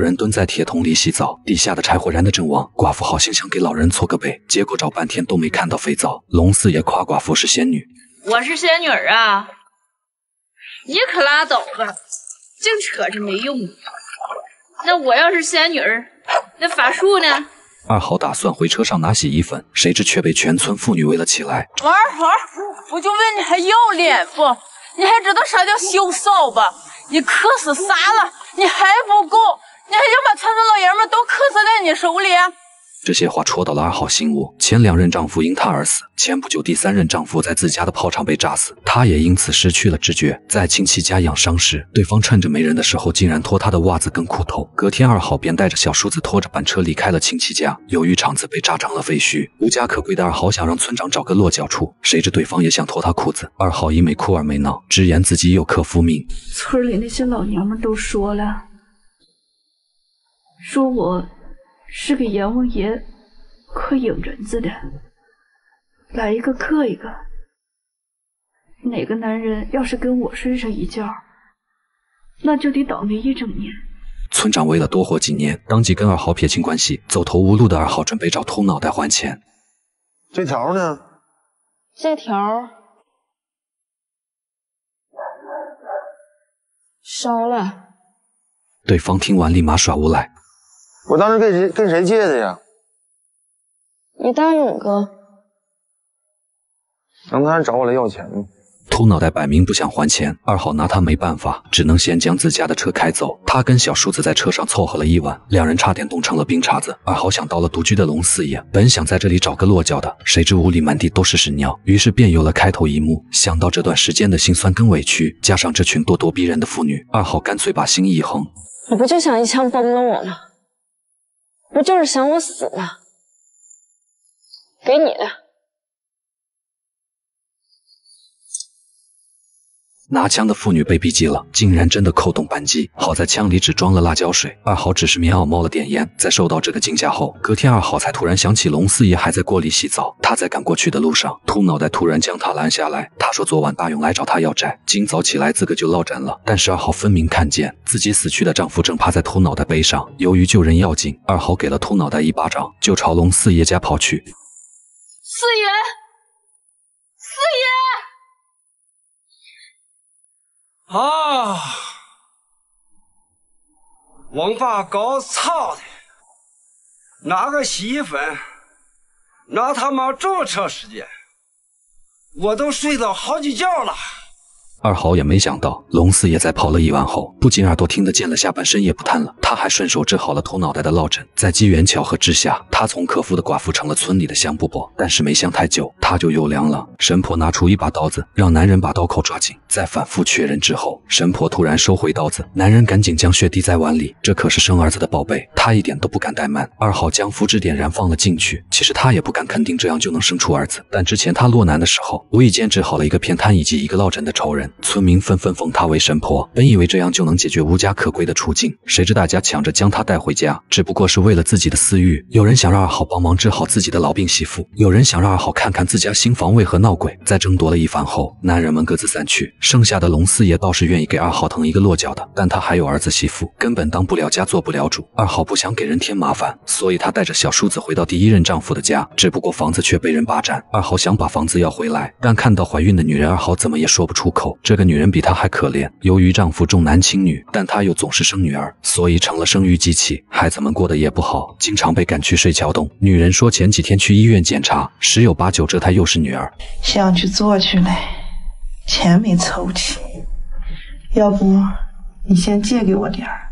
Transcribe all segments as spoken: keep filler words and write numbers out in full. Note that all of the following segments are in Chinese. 人蹲在铁桶里洗澡，地下的柴火燃得正旺。寡妇好心想给老人搓个背，结果找半天都没看到肥皂。龙四爷夸寡妇是仙女，我是仙女啊！你可拉倒吧，净扯着没用的。那我要是仙女，那法术呢？ 二豪打算回车上拿洗衣粉，谁知却被全村妇女围了起来。二豪，我就问你还要脸不？你还知道啥叫羞臊吧？你渴死啥了？你还不够？你还想把全村老爷们都渴死在你手里？这些话戳到了二豪心窝。前两任丈夫因她而死，前不久第三任丈夫在自家的炮厂被炸死，她也因此失去了知觉。在亲戚家养伤时，对方趁着没人的时候，竟然脱她的袜子跟裤头。隔天，二豪便带着小叔子拖着板车离开了亲戚家。由于厂子被炸成了废墟，无家可归的二豪想让村长找个落脚处，谁知对方也想脱他裤子。二豪一没哭二没闹，直言自己有克夫命。村里那些老娘们都说了，说我 是给阎王爷刻影人子的，来一个刻一个。哪个男人要是跟我睡上一觉，那就得倒霉一整年。 村长为了多活几年，当即跟二豪撇清关系。走投无路的二豪准备找秃脑袋还钱。这条呢？这条烧了。对方听完立马耍无赖。 我当时跟谁跟谁借的呀？你答应我哥，让他找我来要钱吗？秃脑袋摆明不想还钱，二豪拿他没办法，只能先将自家的车开走。他跟小叔子在车上凑合了一晚，两人差点冻成了冰碴子。二豪想到了独居的龙四爷，本想在这里找个落脚的，谁知屋里满地都是屎尿，于是便有了开头一幕。想到这段时间的辛酸跟委屈，加上这群咄咄逼人的妇女，二豪干脆把心一横：你不就想一枪崩了我吗？ 不就是想我死吗？给你的。拿枪的妇女被逼急了，竟然真的扣动扳机。好在枪里只装了辣椒水，二豪只是棉袄冒了点烟。在受到这个惊吓后，隔天二豪才突然想起龙四爷还在锅里洗澡。他在赶过去的路上，秃脑袋突然将他拦下来。他说昨晚大勇来找他要债，今早起来自个就落枕了。但是二豪分明看见自己死去的丈夫正趴在秃脑袋背上。由于救人要紧，二豪给了秃脑袋一巴掌，就朝龙四爷家跑去。四爷，四爷。 啊！王八羔操的，拿个洗衣粉，拿他妈这么长时间，我都睡了好几觉了。二豪也没想到，龙四爷在跑了一晚后，不仅耳朵听得见了，下半身也不瘫了，他还顺手治好了秃脑袋的落枕。在机缘巧合之下，他从可夫的寡妇成了村里的香饽饽，但是没香太久，他就又凉了。神婆拿出一把刀子，让男人把刀口抓紧。在反复确认之后，神婆突然收回刀子，男人赶紧将血滴在碗里，这可是生儿子的宝贝，他一点都不敢怠慢。二豪将符纸点燃放了进去，其实他也不敢肯定这样就能生出儿子，但之前他落难的时候，无意间治好了一个偏瘫以及一个落枕的仇人。 村民纷纷封她为神婆，本以为这样就能解决无家可归的处境，谁知大家抢着将她带回家，只不过是为了自己的私欲。有人想让二豪帮忙治好自己的老病媳妇，有人想让二豪看看自家新房为何闹鬼。在争夺了一番后，男人们各自散去，剩下的龙四爷倒是愿意给二豪腾一个落脚的，但他还有儿子媳妇，根本当不了家，做不了主。二豪不想给人添麻烦，所以他带着小叔子回到第一任丈夫的家，只不过房子却被人霸占。二豪想把房子要回来，但看到怀孕的女人，二豪怎么也说不出口。 这个女人比她还可怜，由于丈夫重男轻女，但她又总是生女儿，所以成了生育机器。孩子们过得也不好，经常被赶去睡桥洞。女人说前几天去医院检查，十有八九这胎又是女儿。想去做去嘞，钱没凑齐，要不你先借给我点儿。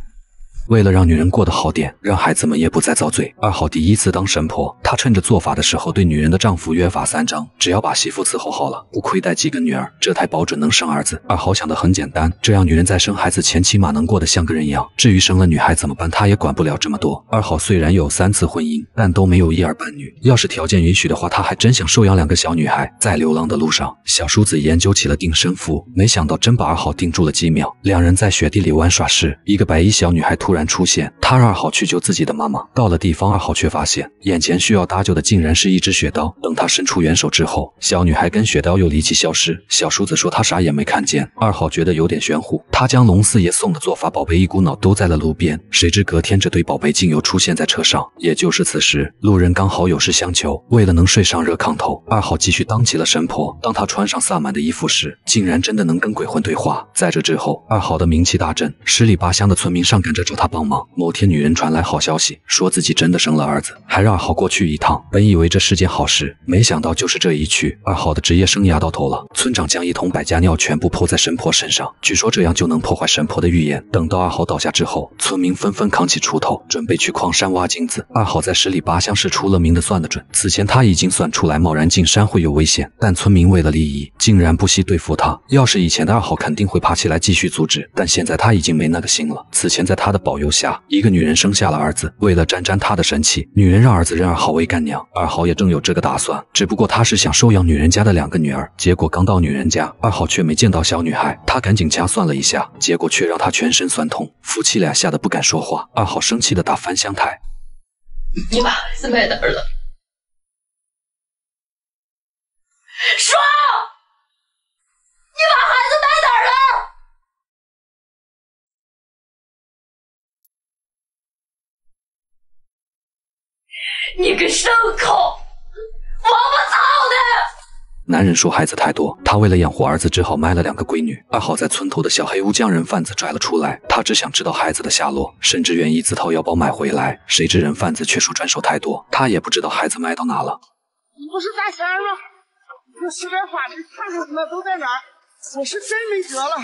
为了让女人过得好点，让孩子们也不再遭罪，二豪第一次当神婆。她趁着做法的时候，对女人的丈夫约法三章，只要把媳妇伺候好了，不亏待几个女儿，这胎保准能生儿子。二豪想的很简单，这样女人在生孩子前起码能过得像个人一样。至于生了女孩怎么办，他也管不了这么多。二豪虽然有三次婚姻，但都没有一儿半女。要是条件允许的话，他还真想收养两个小女孩。在流浪的路上，小叔子研究起了定身符，没想到真把二豪定住了几秒。两人在雪地里玩耍时，一个白衣小女孩突然 出现，他让二号去救自己的妈妈。到了地方，二号却发现眼前需要搭救的竟然是一只雪刀。等他伸出援手之后，小女孩跟雪刀又离奇消失。小叔子说他啥也没看见。二号觉得有点玄乎，他将龙四爷送的做法宝贝一股脑丢在了路边。谁知隔天这堆宝贝竟又出现在车上。也就是此时，路人刚好有事相求，为了能睡上热炕头，二号继续当起了神婆。当他穿上萨满的衣服时，竟然真的能跟鬼魂对话。在这之后，二号的名气大振，十里八乡的村民上赶着找他帮忙。某天，女人传来好消息，说自己真的生了儿子，还让二号过去一趟。本以为这是件好事，没想到就是这一去，二号的职业生涯到头了。村长将一桶百家尿全部泼在神婆身上，据说这样就能破坏神婆的预言。等到二号倒下之后，村民纷纷扛起锄头，准备去矿山挖金子。二号在十里八乡是出了名的算得准，此前他已经算出来贸然进山会有危险，但村民为了利益，竟然不惜对付他。要是以前的二号肯定会爬起来继续阻止，但现在他已经没那个心了。此前在他的保佑下，一个女人生下了儿子，为了沾沾他的神气，女人让儿子认二号为干娘。二号也正有这个打算，只不过他是想收养女人家的两个女儿。结果刚到女人家，二号却没见到小女孩，他赶紧掐算了一下，结果却让他全身酸痛，夫妻俩吓得不敢说话。二号生气的打翻香台，你爸是卖哪儿了？说，你把孩子卖哪儿了？你个牲口，王八操的！男人说孩子太多，他为了养活儿子只好卖了两个闺女。二号在村头的小黑屋将人贩子拽了出来，他只想知道孩子的下落，甚至愿意自掏腰包买回来。谁知人贩子却说转手太多，他也不知道孩子卖到哪了。你不是大钱吗？这施点法力看看你们都在哪儿。我是真没辙了。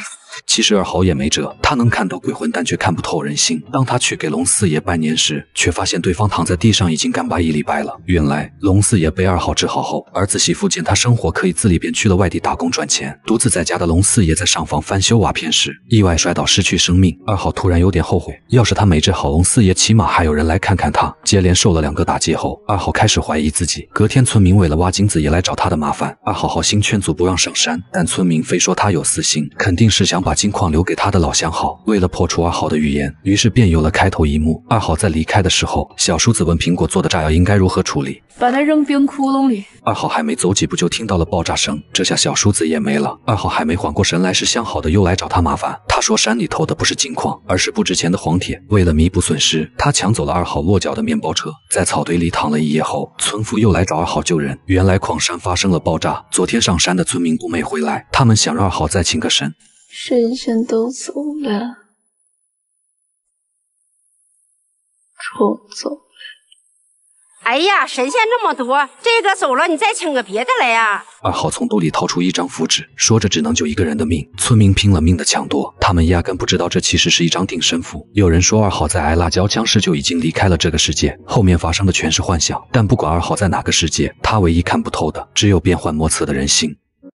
其实二豪也没辙，他能看到鬼魂，但却看不透人心。当他去给龙四爷拜年时，却发现对方躺在地上已经干巴一礼拜了。原来龙四爷被二豪治好后，儿子媳妇见他生活可以自理，便去了外地打工赚钱。独自在家的龙四爷在上房翻修瓦片时，意外摔倒失去生命。二豪突然有点后悔，要是他没治好龙四爷，起码还有人来看看他。接连受了两个打击后，二豪开始怀疑自己。隔天村民为了挖金子也来找他的麻烦，二豪好心劝阻不让上山，但村民非说他有私心，肯定是想把金矿留给他的老相好。为了破除二号的预言，于是便有了开头一幕。二号在离开的时候，小叔子问苹果做的炸药应该如何处理，把它扔冰窟窿里。二号还没走几步就听到了爆炸声，这下小叔子也没了。二号还没缓过神来时，相好的又来找他麻烦。他说山里偷的不是金矿，而是不值钱的黄铁。为了弥补损失，他抢走了二号落脚的面包车，在草堆里躺了一夜后，村妇又来找二号救人。原来矿山发生了爆炸，昨天上山的村民都没回来，他们想让二号再请个神。神仙都走了，虫走了。哎呀，神仙这么多，这个走了，你再请个别的来呀、啊！二号从兜里掏出一张符纸，说着只能救一个人的命。村民拼了命的抢夺，他们压根不知道这其实是一张定身符。有人说二号在挨辣椒枪时就已经离开了这个世界，后面发生的全是幻想。但不管二号在哪个世界，他唯一看不透的只有变幻莫测的人心。